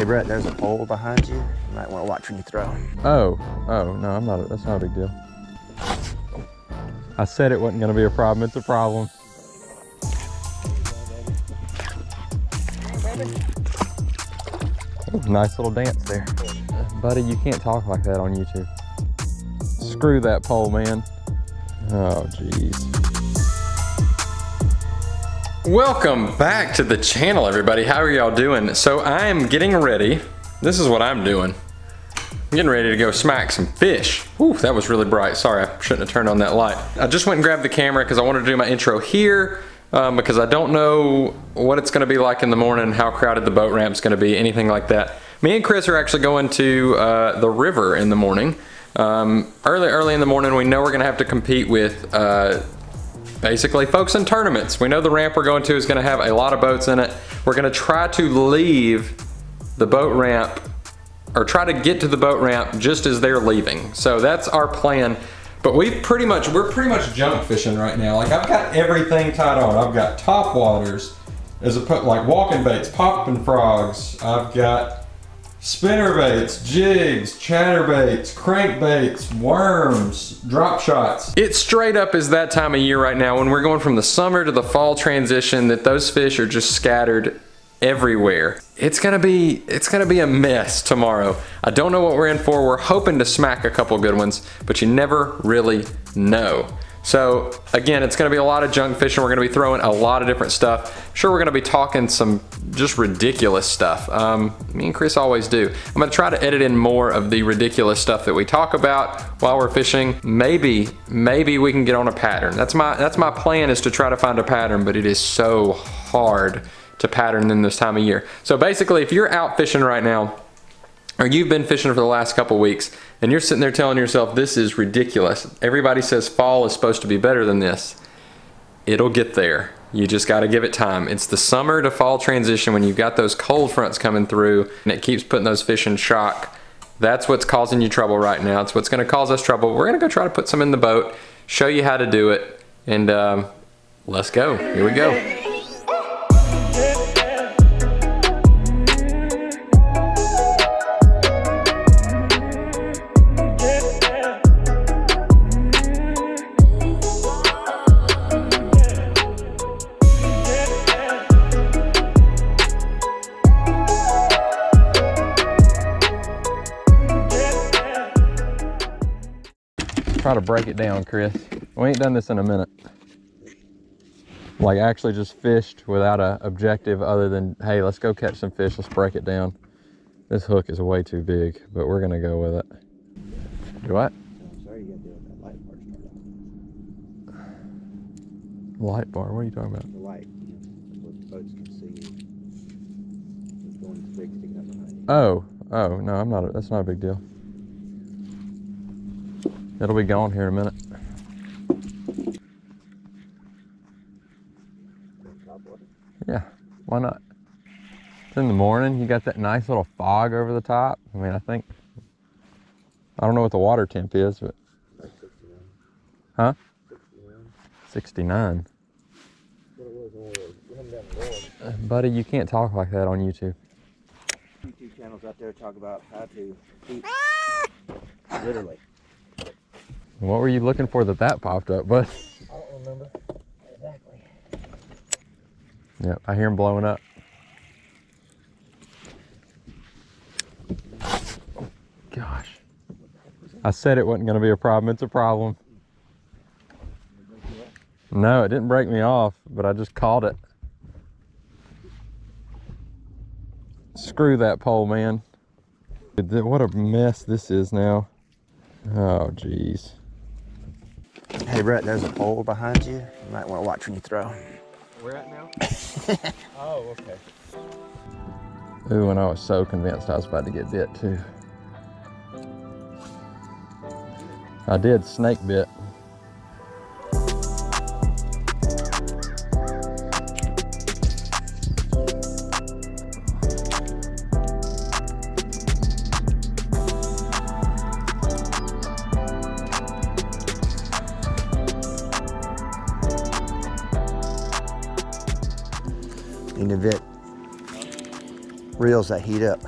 Hey Brett, there's a pole behind you. You might want to watch when you throw. Oh, no, I'm not. That's not a big deal. I said it wasn't going to be a problem. It's a problem. Ooh, nice little dance there. Buddy, you can't talk like that on YouTube. Screw that pole, man. Oh, jeez. Welcome back to the channel, everybody. How are y'all doing? So I am getting ready. This is what I'm doing. I'm getting ready to go smack some fish. Ooh, that was really bright. Sorry, I shouldn't have turned on that light. I just went and grabbed the camera because I wanted to do my intro here. Because I don't know what it's going to be like in the morning, how crowded the boat ramp's going to be, anything like that. Me and Chris are actually going to the river in the morning. Early in the morning, we know we're going to have to compete with basically folks in tournaments. We know the ramp we're going to is going to have a lot of boats in it. We're going to try to leave the boat ramp, or try to get to the boat ramp just as they're leaving. So that's our plan. But we're pretty much junk fishing right now. Like, I've got everything tied on. I've got top waters, like walking baits, popping frogs. I've got spinner baits, jigs, chatter baits, crank baits, worms, drop shots. It straight up is that time of year right now when we're going from the summer to the fall transition that those fish are just scattered everywhere. It's gonna be a mess tomorrow. I don't know what we're in for. We're hoping to smack a couple good ones, but you never really know. So again, it's gonna be a lot of junk fishing. We're gonna be throwing a lot of different stuff. I'm sure we're gonna be talking some just ridiculous stuff. Me and Chris always do. I'm gonna try to edit in more of the ridiculous stuff that we talk about while we're fishing. Maybe we can get on a pattern. That's my plan, is to try to find a pattern, but it is so hard to pattern in this time of year. So basically, if you're out fishing right now, or you've been fishing for the last couple weeks, and you're sitting there telling yourself, this is ridiculous. Everybody says fall is supposed to be better than this. It'll get there. You just gotta give it time. It's the summer to fall transition when you've got those cold fronts coming through, and it keeps putting those fish in shock. That's what's causing you trouble right now. It's what's gonna cause us trouble. We're gonna go try to put some in the boat, show you how to do it, and let's go. Here we go. Try to break it down, Chris. We ain't done this in a minute. Like, actually just fished without an objective other than, hey, let's go catch some fish, let's break it down. This hook is way too big, but we're gonna go with it. Do what? I'm sorry, you gotta deal with that light bar started. Light bar? What are you talking about? The light, what the boats can see. It's going big, sticking up behind you. Oh, no, I'm not. That's not a big deal. It'll be gone here in a minute. Yeah, why not? It's in the morning, you got that nice little fog over the top. I mean, I don't know what the water temp is, but. Like 69. Huh? 69. 69. Buddy, you can't talk like that on YouTube. YouTube channels out there talk about how to eat, literally. What were you looking for that popped up, bud? I don't remember exactly. Yep, I hear him blowing up. Gosh. I said it wasn't gonna be a problem. It's a problem. No, it didn't break me off, but I just caught it. Screw that pole, man. What a mess this is now. Oh, geez. Hey, Brett, there's a pole behind you. You might want to watch when you throw. Where at now? Oh, okay. Ooh, and I was so convinced I was about to get bit, too. I did snake bit. reels that heat up.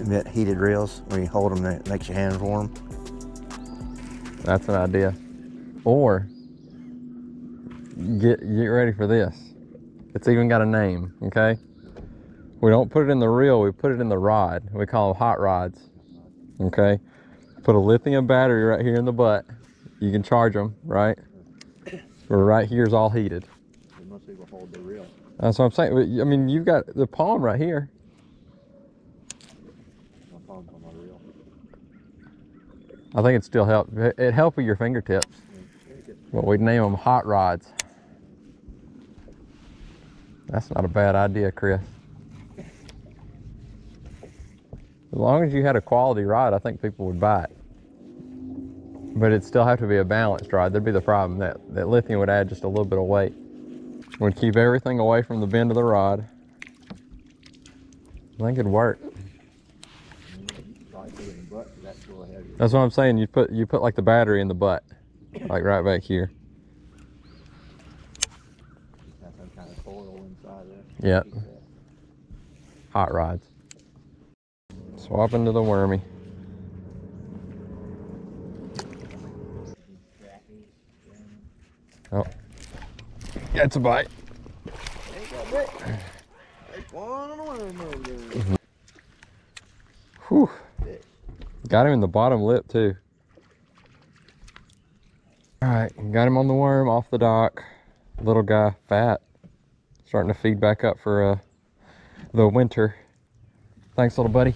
That heated reels, when you hold them, it makes your hands warm. That's an idea. Or get ready for this. It's even got a name, okay? We don't put it in the reel, we put it in the rod. We call them hot rods, okay? Put a lithium battery right here in the butt. You can charge them, right? But right here's all heated. You must even hold the reel. That's what I'm saying. I mean, you've got the palm right here. My palm's on my reel. I think it still helps. It helps with your fingertips. But we'd name them hot rods. That's not a bad idea, Chris. As long as you had a quality rod, I think people would buy it. But it'd still have to be a balanced rod. That'd be the problem. That lithium would add just a little bit of weight. Would keep everything away from the bend of the rod. I think it'd work. That's what I'm saying. You put like the battery in the butt, like right back here. Got some kind of coil inside there. Yep. Hot rods. Swap into the wormy. Oh, that's a bite. Whew. Got him in the bottom lip too. All right, got him on the worm off the dock. Little guy, fat, starting to feed back up for the winter. Thanks, little buddy.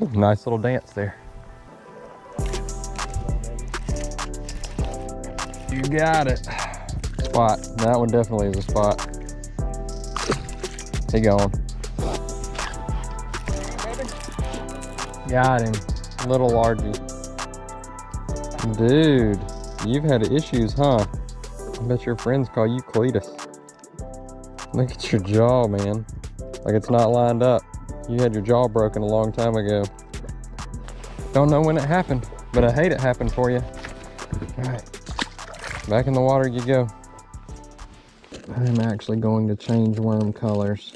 Ooh, nice little dance there. You got it. Spot. That one definitely is a spot. He going. Got him. Little largy. Dude, you've had issues, huh? I bet your friends call you Cletus. Look at your jaw, man. Like it's not lined up. You had your jaw broken a long time ago. Don't know when it happened, but I hate it happened for you. All right. Back in the water you go. I'm actually going to change worm colors.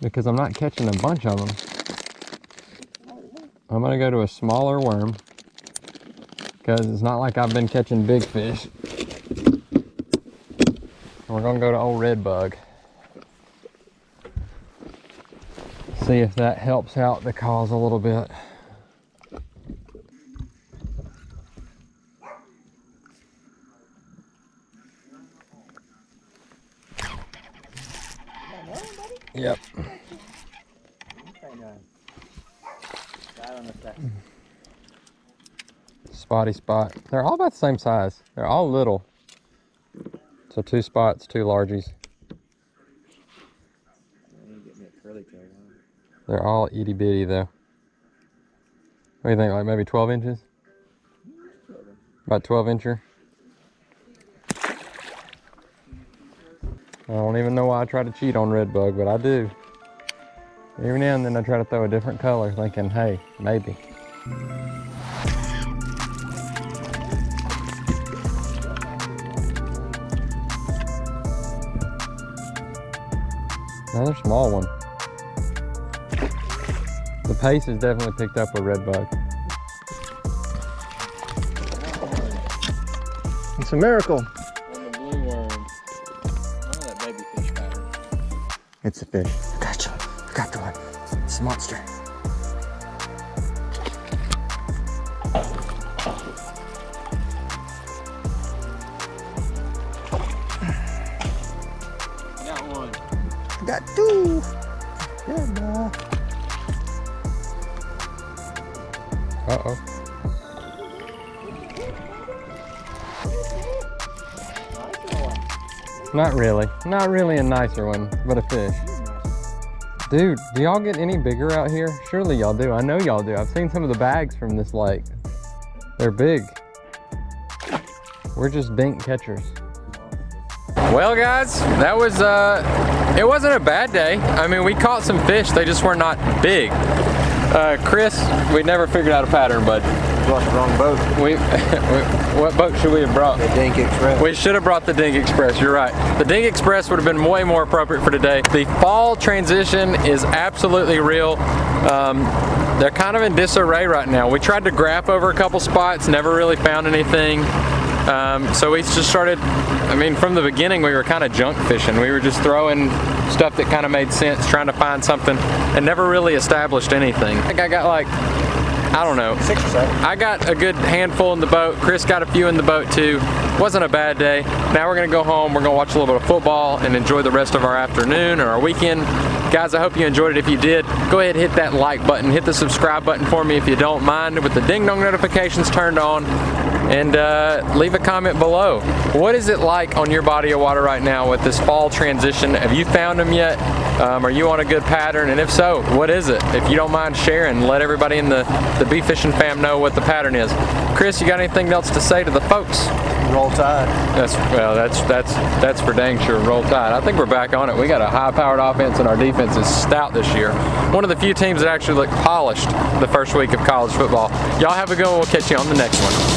Because I'm not catching a bunch of them. I'm gonna go to a smaller worm. Because it's not like I've been catching big fish. We're gonna go to old red bug. See if that helps out the cause a little bit. Yep. Spotty spot. They're all about the same size. They're all little. So two spots, two largies. They're all itty bitty though. What do you think? Like maybe 12 inches? About 12 incher. I don't even know why I try to cheat on red bug, but I do. Every now and then I try to throw a different color thinking, hey, maybe. Another small one. The pace has definitely picked up with red bug. It's a miracle. It's a fish. I got you. I got the one. It's a monster. I got one. I got two. Good boy. Not really. Not really a nicer one, but a fish. Dude, do y'all get any bigger out here? Surely y'all do. I know y'all do. I've seen some of the bags from this lake. They're big. We're just dink catchers. Well, guys, that was, it wasn't a bad day. I mean, we caught some fish. They just were not big. Chris, we never figured out a pattern, but. Brought the wrong boat. What boat should we have brought? The Dink Express. We should have brought the Dink Express, you're right. The Dink Express would have been way more appropriate for today. The fall transition is absolutely real. They're kind of in disarray right now. We tried to graph over a couple spots, never really found anything. So we just started, I mean, from the beginning we were kind of junk fishing. We were just throwing stuff that kind of made sense, trying to find something, and never really established anything. I think I got like, I don't know, 6 or 7. I got a good handful in the boat. Chris got a few in the boat too. Wasn't a bad day. Now we're gonna go home, we're gonna watch a little bit of football and enjoy the rest of our afternoon or our weekend. Guys, I hope you enjoyed it. If you did, go ahead and hit that like button, hit the subscribe button for me if you don't mind, with the ding dong notifications turned on. And leave a comment below. What is it like on your body of water right now with this fall transition? Have you found them yet? Are you on a good pattern? And if so, what is it? If you don't mind sharing, let everybody in the Bee Fishing fam know what the pattern is. Chris, you got anything else to say to the folks? Roll Tide. Well, that's for dang sure. Roll Tide. I think we're back on it. We got a high-powered offense, and our defense is stout this year. One of the few teams that actually looked polished the first week of college football. Y'all have a good one. We'll catch you on the next one.